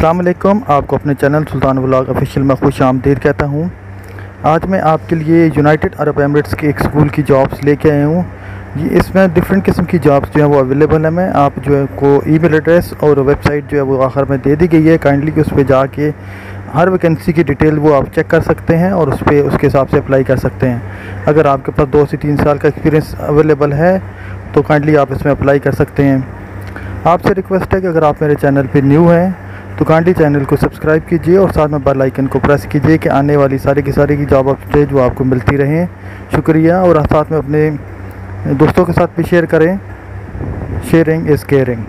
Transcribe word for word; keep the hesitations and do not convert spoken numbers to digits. अस्सलाम वालेकुम, आपको अपने चैनल सुल्तान ब्लॉग ऑफिशियल में खुश आमदीद कहता हूं। आज मैं आपके लिए यूनाइटेड अरब एमिरेट्स के एक स्कूल की जॉब्स लेके आया हूं। ये इसमें डिफरेंट किस्म की जॉब्स जो है वो अवेलेबल है। मैं आप जो है को ईमेल एड्रेस और वेबसाइट जो है वो आखिर में दे दी गई है, काइंडली उस पर जाके हर वैकेंसी की डिटेल वो आप चेक कर सकते हैं और उस पर उसके हिसाब से अप्लाई कर सकते हैं। अगर आपके पास दो से तीन साल का एक्सपीरियंस अवेलेबल है तो काइंडली आप इसमें अप्लाई कर सकते हैं। आपसे रिक्वेस्ट है कि अगर आप मेरे चैनल पे न्यू हैं तो काइंडली चैनल को सब्सक्राइब कीजिए और साथ में बेल आइकन को प्रेस कीजिए कि आने वाली सारी की सारी की जॉब अपडेट जो आपको मिलती रहें। शुक्रिया। और साथ में अपने दोस्तों के साथ भी शेयर करें। Sharing is caring.